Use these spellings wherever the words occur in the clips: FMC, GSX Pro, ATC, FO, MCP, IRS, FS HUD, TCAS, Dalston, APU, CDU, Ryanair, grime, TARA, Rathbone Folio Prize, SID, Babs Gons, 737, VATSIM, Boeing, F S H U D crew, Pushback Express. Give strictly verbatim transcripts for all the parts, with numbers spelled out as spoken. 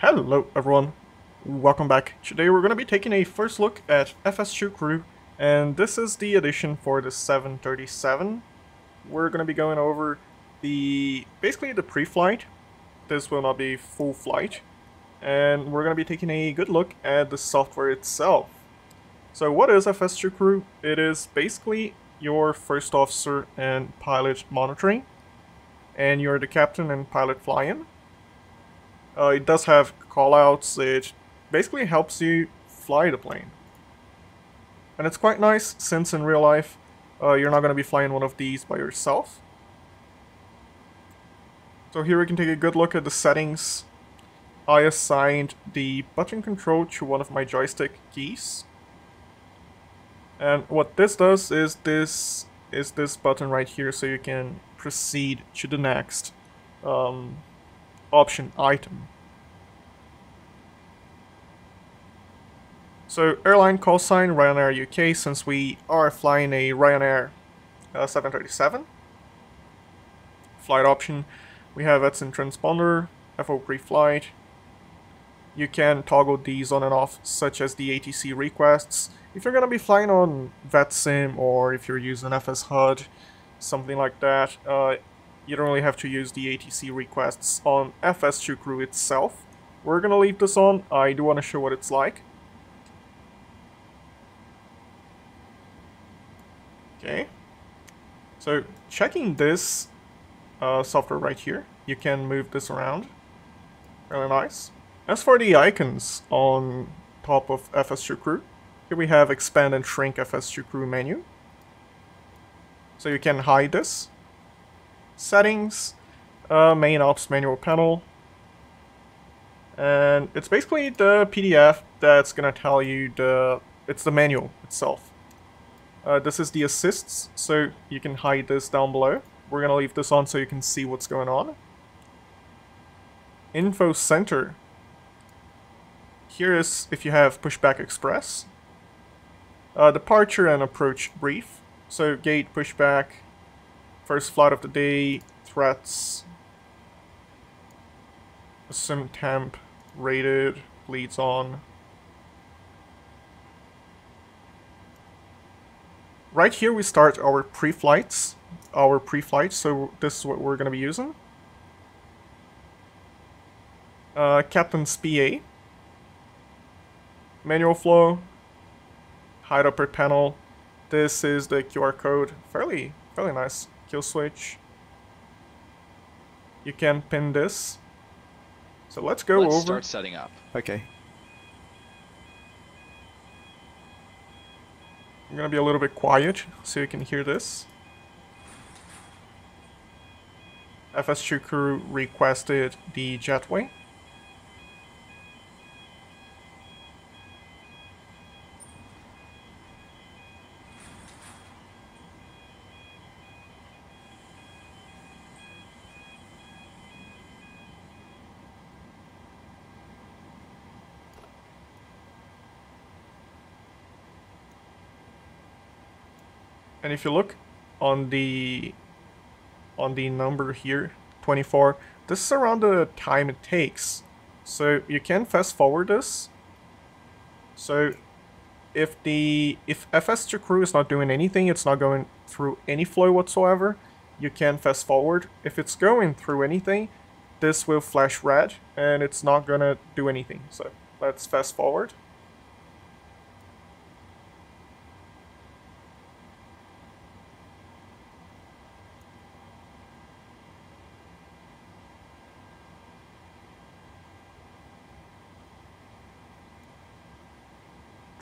Hello everyone, welcome back. Today we're going to be taking a first look at F S H U D crew, and this is the edition for the seven thirty-seven. We're going to be going over the basically the pre-flight. This will not be full flight, and we're going to be taking a good look at the software itself. So what is F S H U D crew? It is basically your first officer and pilot monitoring, and you're the captain and pilot flying. Uh, it does have callouts. It basically helps you fly the plane, and it's quite nice since in real life uh, you're not going to be flying one of these by yourself. So here we can take a good look at the settings. I assigned the button control to one of my joystick keys, and what this does is this is this button right here, so you can proceed to the next um, option item. So airline call sign Ryanair U K, since we are flying a Ryanair uh, seven thirty-seven. Flight option, we have VATSIM transponder, F O pre-flight. You can toggle these on and off, such as the A T C requests. If you're going to be flying on VATSIM, or if you're using F S H U D, something like that, uh, you don't really have to use the A T C requests on F S H U D crew itself. We're gonna leave this on. I do want to show what it's like. Okay, so checking this uh, software right here, you can move this around. Really nice. As for the icons on top of F S H U D crew, here we have expand and shrink F S H U D crew menu, so you can hide this. Settings, uh, main ops manual panel, and it's basically the P D F that's gonna tell you the it's the manual itself. Uh, this is the assists, so you can hide this down below. We're gonna leave this on so you can see what's going on. Info center, here is if you have Pushback Express, uh, departure and approach brief, so gate pushback, first flight of the day, threats, sim temp, rated, bleeds on. Right here we start our pre-flights, our pre-flights, so this is what we're going to be using. Uh, Captain's P A, manual flow, hide upper panel, this is the Q R code, fairly, fairly nice. Kill switch. You can pin this. So let's go let's over. Start setting up. Okay. I'm gonna be a little bit quiet so you can hear this. F S H U D crew requested the jetway. And if you look on the on the number here, twenty-four, this is around the time it takes. So you can fast forward this. So if the if F S H U D crew is not doing anything, it's not going through any flow whatsoever, you can fast forward. If it's going through anything, this will flash red and it's not gonna do anything. So let's fast forward.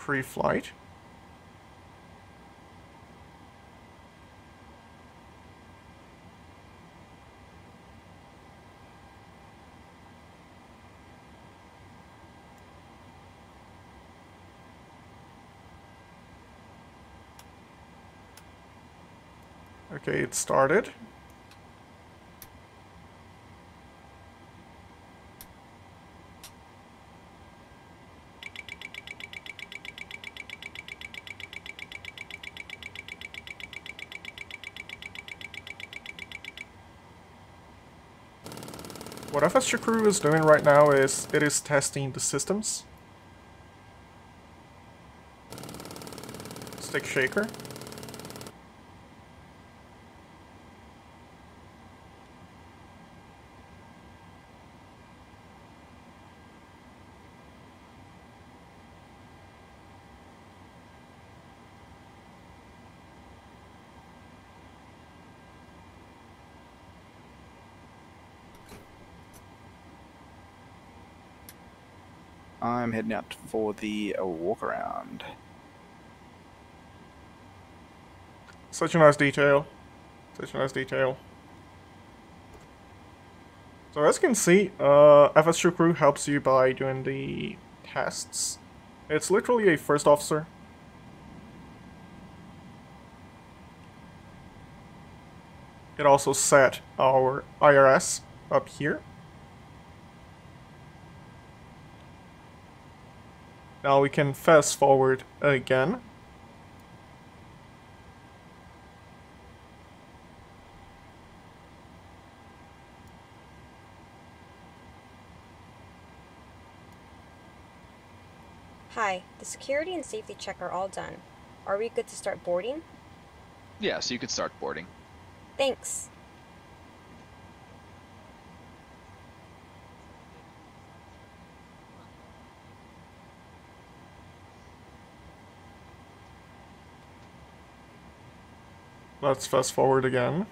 Pre-flight. Okay, it started. What F S Crew is doing right now is it is testing the systems. Stick shaker. I'm heading out for the uh, walk around. Such a nice detail. Such a nice detail. So as you can see, uh, F S H U D Crew helps you by doing the tests. It's literally a first officer. It also set our I R S up here. Now we can fast forward again. Hi, the security and safety check are all done. Are we good to start boarding? Yeah, so you could start boarding. Thanks. Let's fast forward again.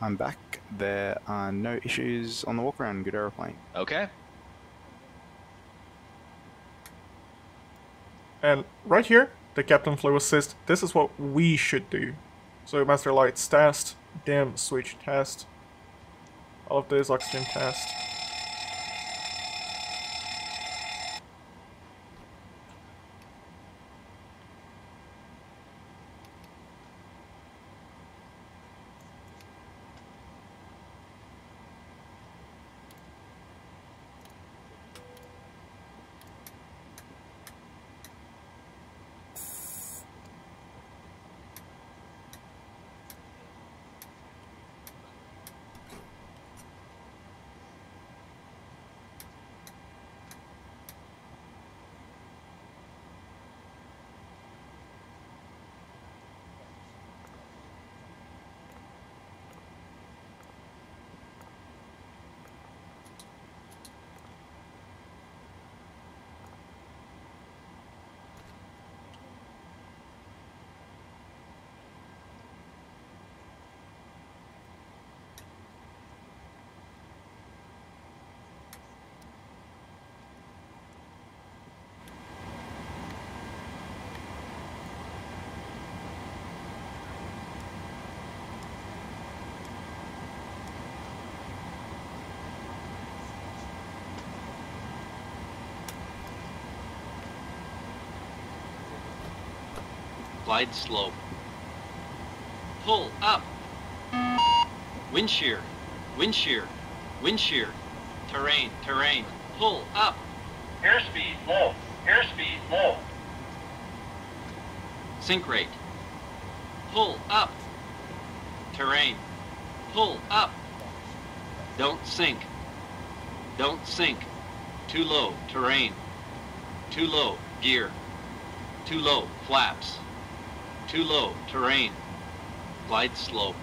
I'm back. There are no issues on the walk around. Good aeroplane. Okay. And right here, the Captain Flow Assist. This is what we should do. So master lights test, dim switch test. All of those oxygen tests. Glide slope. Pull up. Wind shear. Wind shear. Wind shear. Terrain. Terrain. Pull up. Airspeed low. Airspeed low. Sink rate. Pull up. Terrain. Pull up. Don't sink. Don't sink. Too low. Terrain. Too low. Gear. Too low. Flaps. Too low, terrain, glide slope.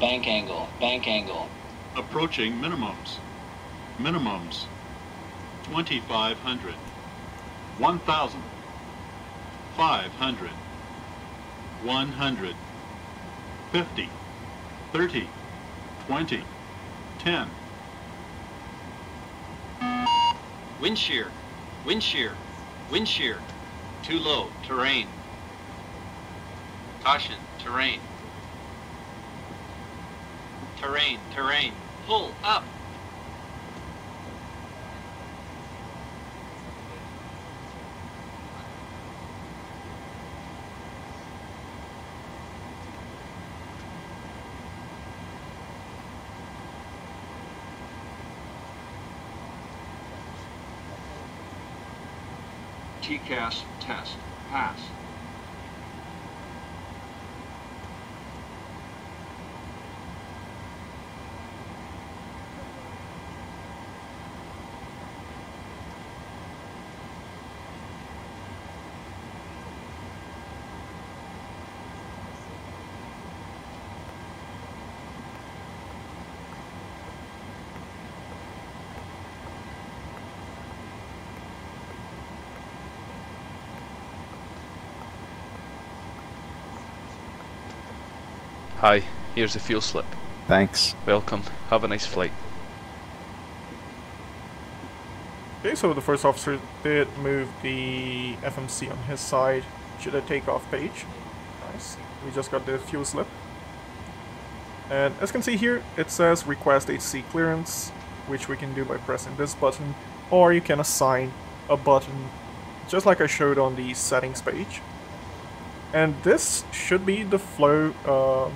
Bank angle, bank angle. Approaching minimums, minimums. twenty-five hundred, one thousand, five hundred, one hundred, fifty, thirty, twenty, ten. Wind shear, wind shear, wind shear. Too low, terrain. Caution, terrain. Terrain, terrain. Pull up. T C A S test pass. Hi, here's the fuel slip. Thanks. Welcome. Have a nice flight. Okay, so the first officer did move the F M C on his side to the takeoff page. Nice. We just got the fuel slip. And as you can see here, it says request H C clearance, which we can do by pressing this button, or you can assign a button, just like I showed on the settings page. And this should be the flow, um,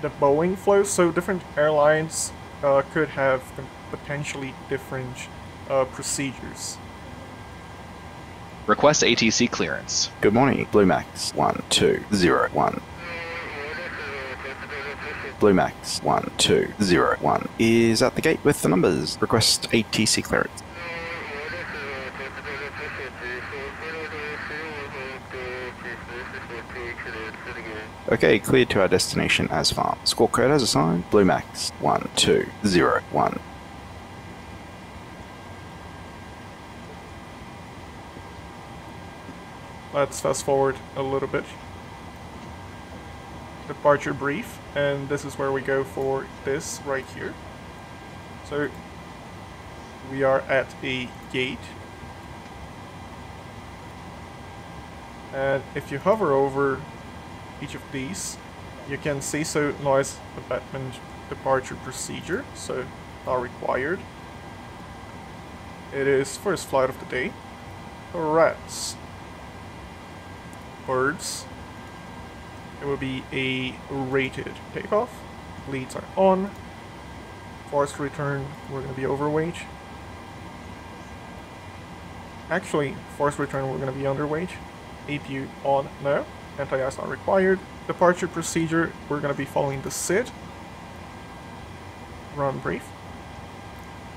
the Boeing flow, so different airlines uh, could have potentially different uh, procedures. Request A T C clearance. Good morning, Blue Max one two zero one. Blue Max one two zero one is at the gate with the numbers. Request A T C clearance. Okay, cleared to our destination as far. Squawk code as assigned, Blue Max one two zero one. Let's fast forward a little bit. Departure brief, and this is where we go for this right here. So, we are at a gate. And if you hover over each of these, you can see so noise abatement departure procedure, so not required. It is first flight of the day. Rats, birds. It will be a rated takeoff. Leads are on. Forced return, we're going to be overweight. Actually, forced return, we're going to be underweight. A P U on now. Anti-ice not required. Departure procedure, we're going to be following the S I D. Run brief.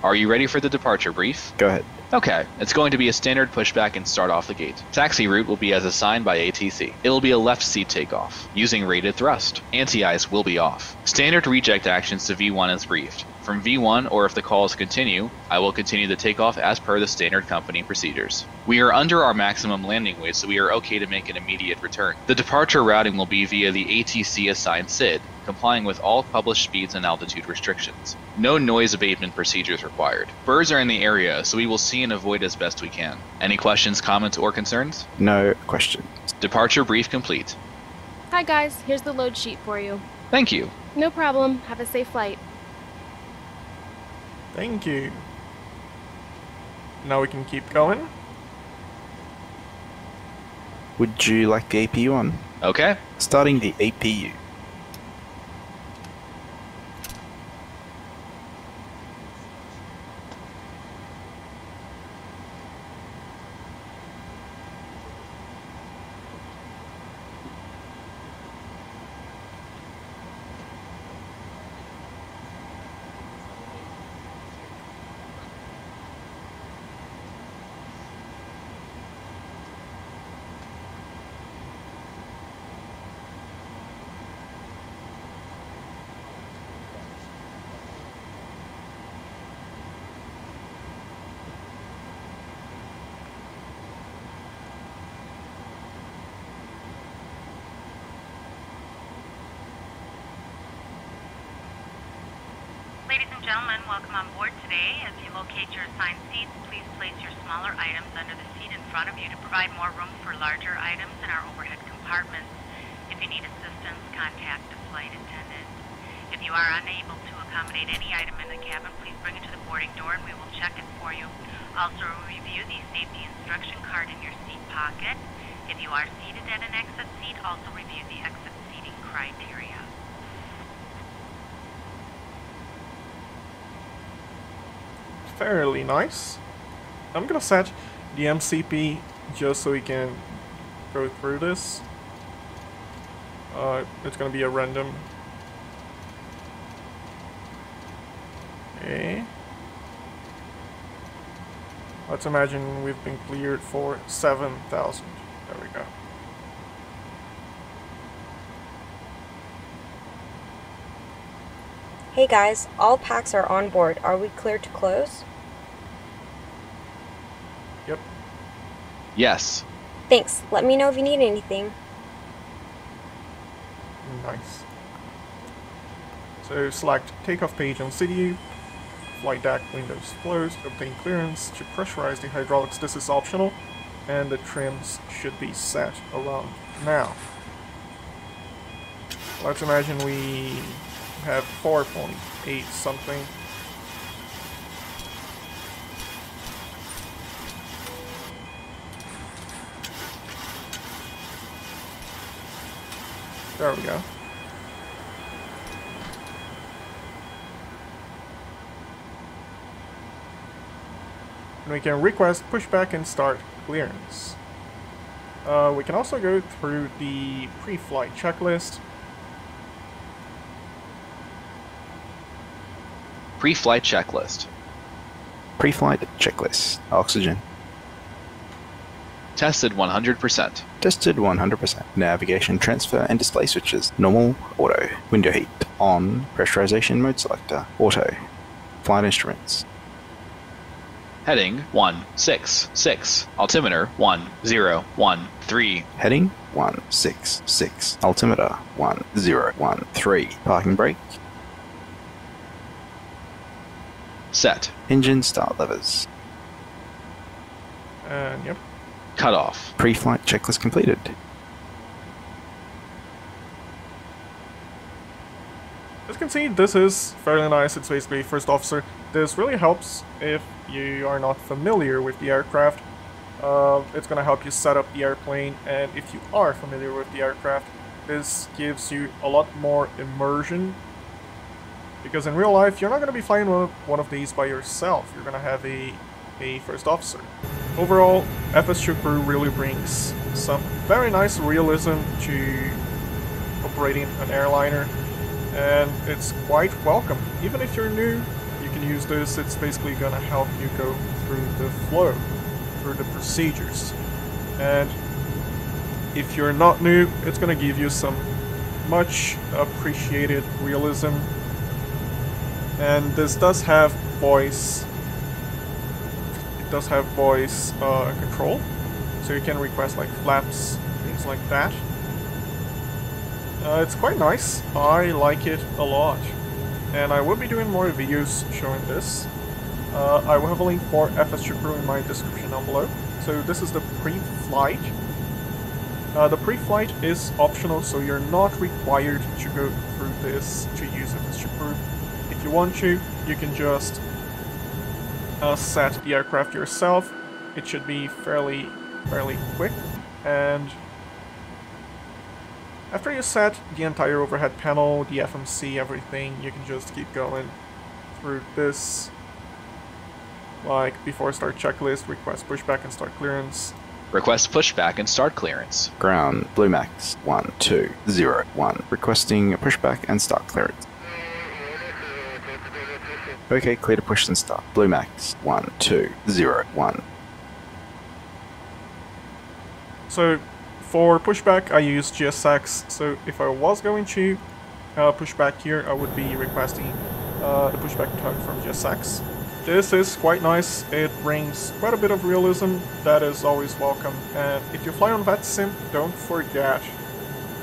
Are you ready for the departure brief? Go ahead. Okay, it's going to be a standard pushback and start off the gate. Taxi route will be as assigned by A T C. It'll be a left seat takeoff, using rated thrust. Anti-ice will be off. Standard reject actions to V one is briefed. From V one, or if the calls continue, I will continue the takeoff as per the standard company procedures. We are under our maximum landing weight, so we are okay to make an immediate return. The departure routing will be via the A T C assigned S I D, complying with all published speeds and altitude restrictions. No noise abatement procedures required. Birds are in the area, so we will see and avoid as best we can. Any questions, comments, or concerns? No questions. Departure brief complete. Hi guys, here's the load sheet for you. Thank you. No problem. Have a safe flight. Thank you. Now we can keep going. Would you like the A P U on? Okay. Starting the A P U. Gentlemen, welcome on board today. As you locate your assigned seats, please place your smaller items under the seat in front of you to provide more room for larger items in our overhead compartments. If you need assistance, contact a flight attendant. If you are unable to accommodate any item in the cabin, please bring it to the boarding door and we will check it for you. Also, review the safety instruction card in your seat pocket. If you are seated at an exit seat, also review the exit seating criteria. Fairly nice. I'm gonna set the M C P just so we can go through this. Uh, it's gonna be a random. Okay. Let's imagine we've been cleared for seven thousand. There we go. Hey guys, all packs are on board. Are we clear to close? Yep. Yes. Thanks. Let me know if you need anything. Nice. So select takeoff page on C D U. Flight deck windows closed, obtain clearance to pressurize the hydraulics, this is optional, and the trims should be set around now. Let's imagine we have four point eight something. There we go. And we can request pushback and start clearance. Uh, we can also go through the pre-flight checklist. Pre-flight checklist. Pre-flight checklist. Oxygen. Tested one hundred percent. Tested one hundred percent. Navigation, transfer, and display switches. Normal, auto. Window heat, on. Pressurization mode selector, auto. Flight instruments. Heading one six six, altimeter one zero one three. Heading one six six, altimeter one zero one three. Parking brake. Set. Engine start levers. And yep. Cut off. Pre-flight checklist completed. As you can see, this is fairly nice. It's basically first officer. This really helps if you are not familiar with the aircraft. Uh, it's going to help you set up the airplane, and if you are familiar with the aircraft, this gives you a lot more immersion. Because in real life, you're not going to be flying one of these by yourself. You're going to have a, a first officer. Overall, F S H U D Pro really brings some very nice realism to operating an airliner. And it's quite welcome. Even if you're new, you can use this. It's basically going to help you go through the flow, through the procedures. And if you're not new, it's going to give you some much appreciated realism. And this does have voice. It does have voice uh, control, so you can request like flaps, things like that. Uh, it's quite nice. I like it a lot, and I will be doing more videos showing this. Uh, I will have a link for F S H U D Pro in my description down below. So this is the pre-flight. Uh, the pre-flight is optional, so you're not required to go through this to use F S H U D Pro. If you want to, you can just uh, set the aircraft yourself. It should be fairly, fairly quick. And after you set the entire overhead panel, the F M C, everything, you can just keep going through this. Like before start checklist, request pushback and start clearance. Request pushback and start clearance. Ground, Blue Max, one, two, zero, one. Requesting pushback and start clearance. Okay, clear to push and start. Blue Max, one, two, zero, one. So for pushback, I use G S X, so if I was going to uh, push back here, I would be requesting uh, the pushback tug from G S X. This is quite nice. It brings quite a bit of realism that is always welcome. And if you fly on VATSIM, don't forget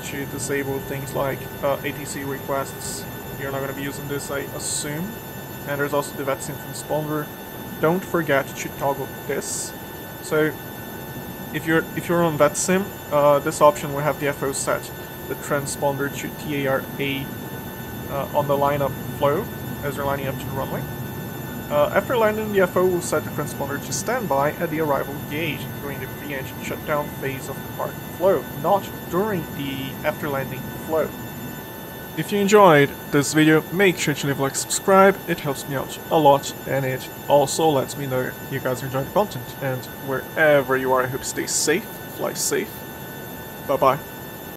to disable things like uh, A T C requests. You're not going to be using this, I assume. And there's also the VATSIM transponder. Don't forget to toggle this. So If you're if you're on VATSIM, uh, this option will have the F O set, the transponder to TARA uh, on the lineup flow as you're lining up to the runway. Uh, after landing, the F O will set the transponder to standby at the arrival gate during the pre-engine shutdown phase of the parking flow, not during the after landing flow. If you enjoyed this video, make sure to leave a like, subscribe, it helps me out a lot, and it also lets me know you guys are enjoying the content. And wherever you are, I hope you stay safe, fly safe, bye bye.